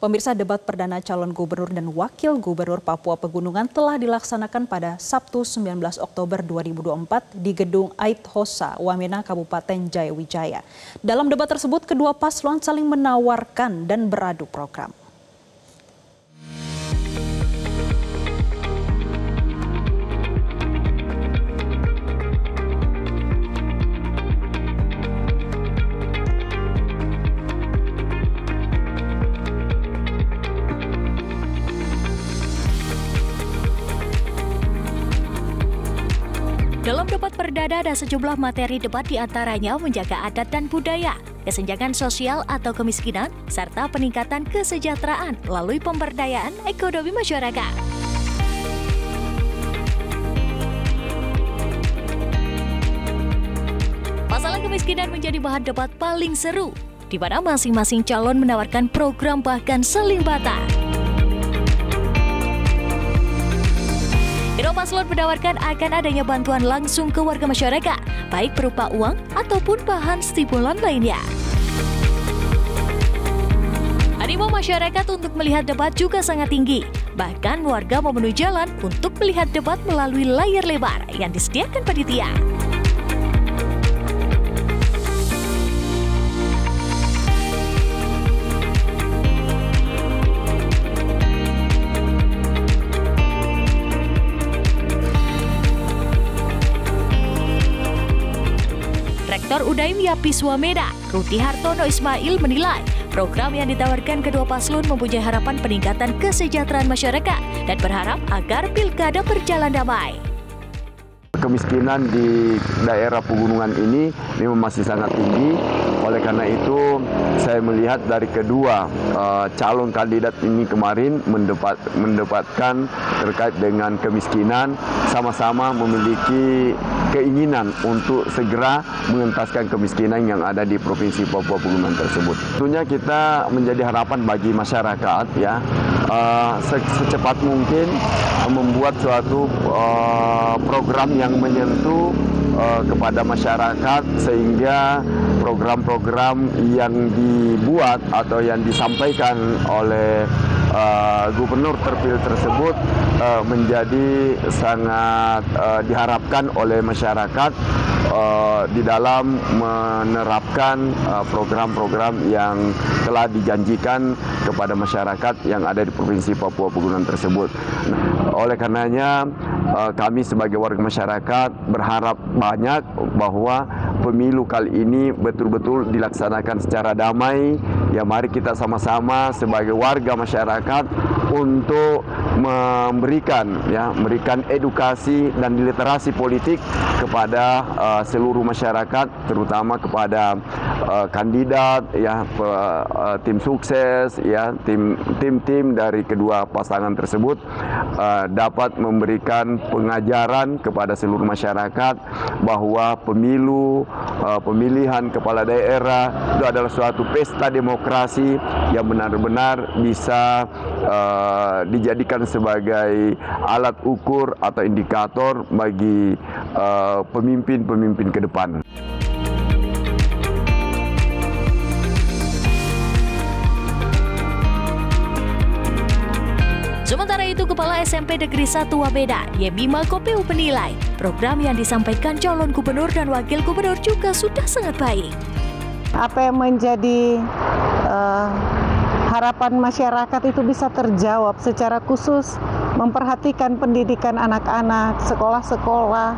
Pemirsa, debat perdana calon gubernur dan wakil gubernur Papua Pegunungan telah dilaksanakan pada Sabtu 19 Oktober 2024 di Gedung Ait Hosa, Wamena, Kabupaten Jayawijaya. Dalam debat tersebut, kedua paslon saling menawarkan dan beradu program. Dalam debat perdana ada sejumlah materi debat, diantaranya menjaga adat dan budaya, kesenjangan sosial atau kemiskinan, serta peningkatan kesejahteraan melalui pemberdayaan ekonomi masyarakat. Masalah kemiskinan menjadi bahan debat paling seru, di mana masing-masing calon menawarkan program bahkan saling bantah. Kedua paslon menawarkan akan adanya bantuan langsung ke warga masyarakat, baik berupa uang ataupun bahan stimulan lainnya. Animo masyarakat untuk melihat debat juga sangat tinggi. Bahkan warga memenuhi jalan untuk melihat debat melalui layar lebar yang disediakan panitia. Rektor UDAIM Yapi Swameda, Ruti Hartono Ismail menilai program yang ditawarkan kedua paslon mempunyai harapan peningkatan kesejahteraan masyarakat dan berharap agar pilkada berjalan damai. Kemiskinan di daerah pegunungan ini masih sangat tinggi. Oleh karena itu, saya melihat dari kedua calon kandidat ini kemarin mendapatkan terkait dengan kemiskinan, sama-sama memiliki keinginan untuk segera mengentaskan kemiskinan yang ada di Provinsi Papua Pegunungan tersebut. Tentunya kita menjadi harapan bagi masyarakat ya, secepat mungkin membuat suatu program yang menyentuh kepada masyarakat, sehingga program-program yang dibuat atau yang disampaikan oleh gubernur terpilih tersebut menjadi sangat diharapkan oleh masyarakat di dalam menerapkan program-program yang telah dijanjikan kepada masyarakat yang ada di Provinsi Papua Pegunungan tersebut. Nah, oleh karenanya kami sebagai warga masyarakat berharap banyak bahwa pemilu kali ini betul-betul dilaksanakan secara damai. Ya, mari kita sama-sama sebagai warga masyarakat untuk memberikan edukasi dan literasi politik kepada seluruh masyarakat, terutama kepada kandidat, ya, tim sukses, ya, tim dari kedua pasangan tersebut dapat memberikan pengajaran kepada seluruh masyarakat bahwa pemilu, pemilihan kepala daerah itu adalah suatu pesta demokrasi yang benar-benar bisa dijadikan sebagai alat ukur atau indikator bagi pemimpin-pemimpin ke depan. Sementara itu, Kepala SMP Negeri Satu Wabeda, Yebima Kopo Penilai, program yang disampaikan calon gubernur dan wakil gubernur juga sudah sangat baik. Apa yang menjadi harapan masyarakat itu bisa terjawab, secara khusus memperhatikan pendidikan anak-anak, sekolah-sekolah,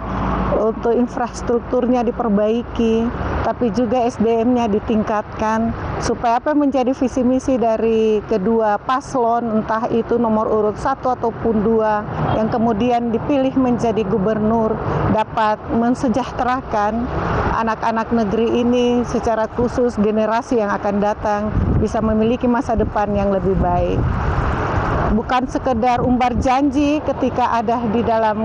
untuk infrastrukturnya diperbaiki, tapi juga SDM-nya ditingkatkan, supaya apa yang menjadi visi misi dari kedua paslon, entah itu nomor urut 1 ataupun 2, yang kemudian dipilih menjadi gubernur, dapat mensejahterakan anak-anak negeri ini, secara khusus generasi yang akan datang bisa memiliki masa depan yang lebih baik. Bukan sekedar umbar janji ketika ada di dalam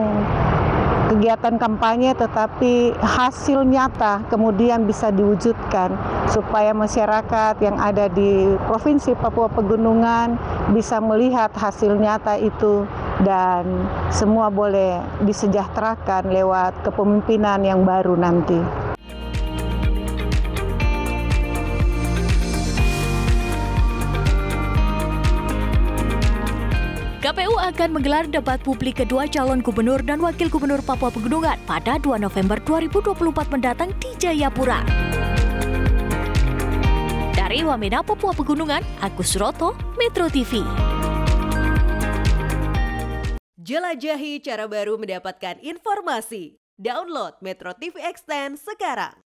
kegiatan kampanye, tetapi hasil nyata kemudian bisa diwujudkan supaya masyarakat yang ada di Provinsi Papua Pegunungan bisa melihat hasil nyata itu dan semua boleh disejahterakan lewat kepemimpinan yang baru nanti. KPU akan menggelar debat publik kedua calon gubernur dan wakil gubernur Papua Pegunungan pada 2 November 2024 mendatang di Jayapura. Dari Wamena, Papua Pegunungan, Agus Roto, Metro TV. Jelajahi cara baru mendapatkan informasi. Download Metro TV Extend sekarang.